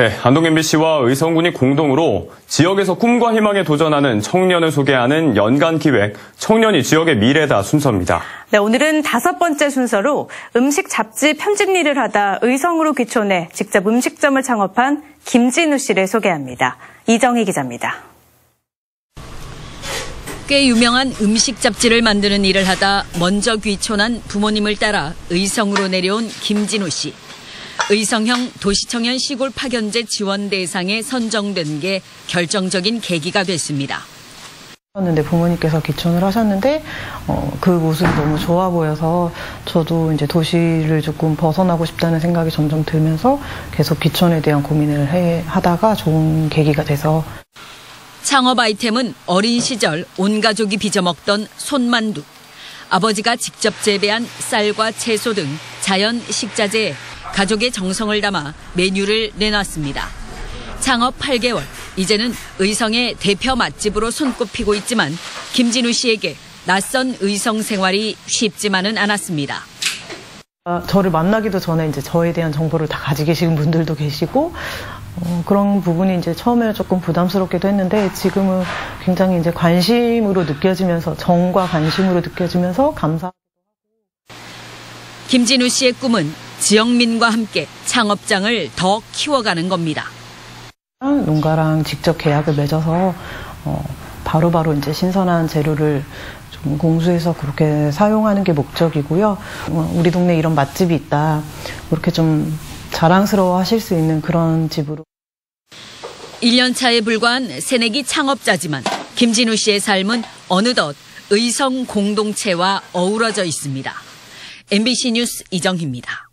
네, 안동 MBC와 의성군이 공동으로 지역에서 꿈과 희망에 도전하는 청년을 소개하는 연간 기획 청년이 지역의 미래다 순서입니다. 네, 오늘은 5번째 순서로 음식 잡지 편집 일을 하다 의성으로 귀촌해 직접 음식점을 창업한 김진우 씨를 소개합니다. 이정희 기자입니다. 꽤 유명한 음식 잡지를 만드는 일을 하다 먼저 귀촌한 부모님을 따라 의성으로 내려온 김진우 씨. 의성형 도시청년 시골 파견제 지원 대상에 선정된 게 결정적인 계기가 됐습니다. 그런데 부모님께서 귀촌을 하셨는데 그 모습이 너무 좋아 보여서 저도 이제 도시를 조금 벗어나고 싶다는 생각이 점점 들면서 계속 귀촌에 대한 고민을 하다가 좋은 계기가 돼서. 창업 아이템은 어린 시절 온 가족이 빚어먹던 손만두. 아버지가 직접 재배한 쌀과 채소 등 자연 식자재에 가족의 정성을 담아 메뉴를 내놨습니다. 창업 8개월, 이제는 의성의 대표 맛집으로 손꼽히고 있지만 김진우 씨에게 낯선 의성 생활이 쉽지만은 않았습니다. 저를 만나기도 전에 이제 저에 대한 정보를 다 가지고 계신 분들도 계시고 그런 부분이 이제 처음에는 조금 부담스럽기도 했는데 지금은 굉장히 이제 관심으로 느껴지면서 정과 관심으로 느껴지면서 감사하고. 김진우 씨의 꿈은 지역민과 함께 창업장을 더 키워가는 겁니다. 농가랑 직접 계약을 맺어서 바로바로 이제 신선한 재료를 좀 공수해서 그렇게 사용하는 게 목적이고요. 우리 동네에 이런 맛집이 있다. 그렇게 좀 자랑스러워하실 수 있는 그런 집으로. 1년 차에 불과한 새내기 창업자지만 김진우 씨의 삶은 어느덧 의성 공동체와 어우러져 있습니다. MBC 뉴스 이정희입니다.